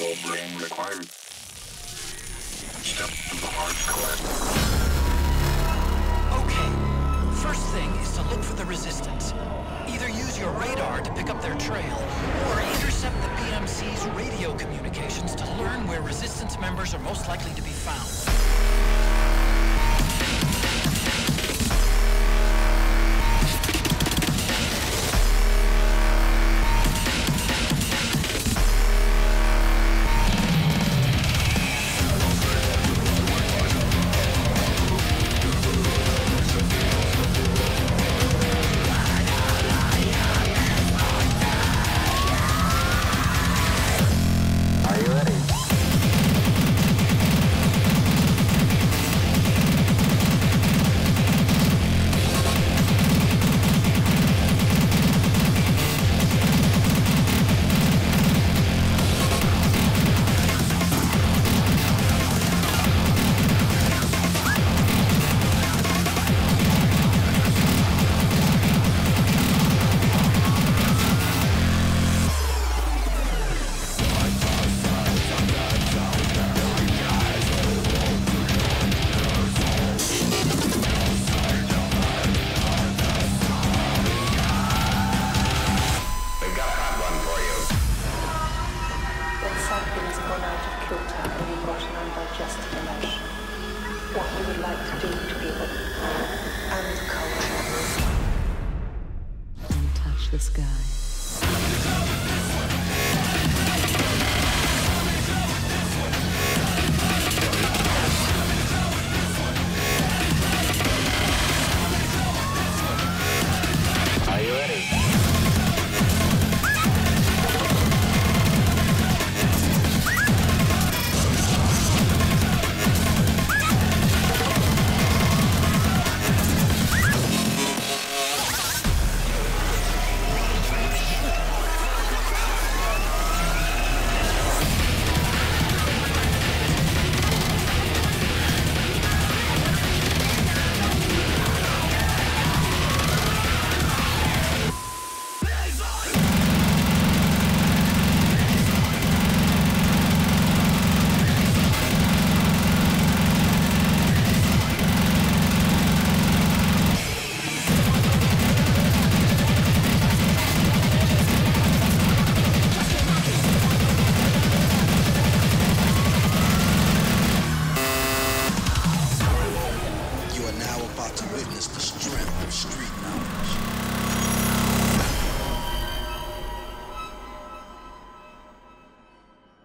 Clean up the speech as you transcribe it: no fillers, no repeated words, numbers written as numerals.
Full brain required. Step to the hard collapse. Okay. First thing is to look for the resistance. Either use your radar to pick up their trail, or intercept the PMC's radio communications to learn where resistance members are most likely to be found. And touch the sky.